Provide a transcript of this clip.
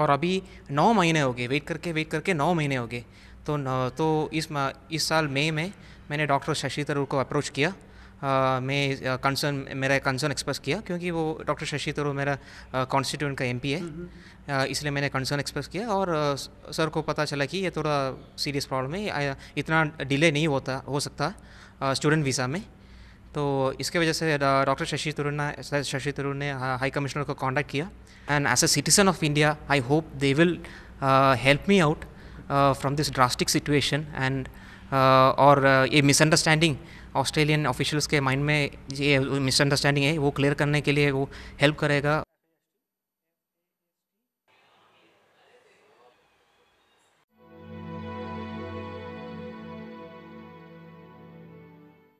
और अभी 9 महीने हो गए वेट करके 9 महीने हो गए। तो इस साल मई में मैंने डॉक्टर शशि थरूर को अप्रोच किया, मैं मेरा कंसर्न एक्सप्रेस किया, क्योंकि वो डॉक्टर शशि थरूर मेरा कॉन्स्टिट्यूंट का एमपी है, इसलिए मैंने कंसर्न एक्सप्रेस किया और सर को पता चला कि ये थोड़ा सीरियस प्रॉब्लम है, इतना डिले नहीं हो सकता स्टूडेंट वीज़ा में। तो इसके वजह से डॉक्टर शशि थरूर ने हाई कमिश्नर को कॉन्टैक्ट किया, and as a citizen of India I hope they will help me out from this drastic situation. And और ये मिसअंडरस्टैंडिंग ऑस्ट्रेलियन ऑफिशियल्स के माइंड में, ये मिसअंडरस्टैंडिंग है, वो क्लियर करने के लिए वो हेल्प करेगा।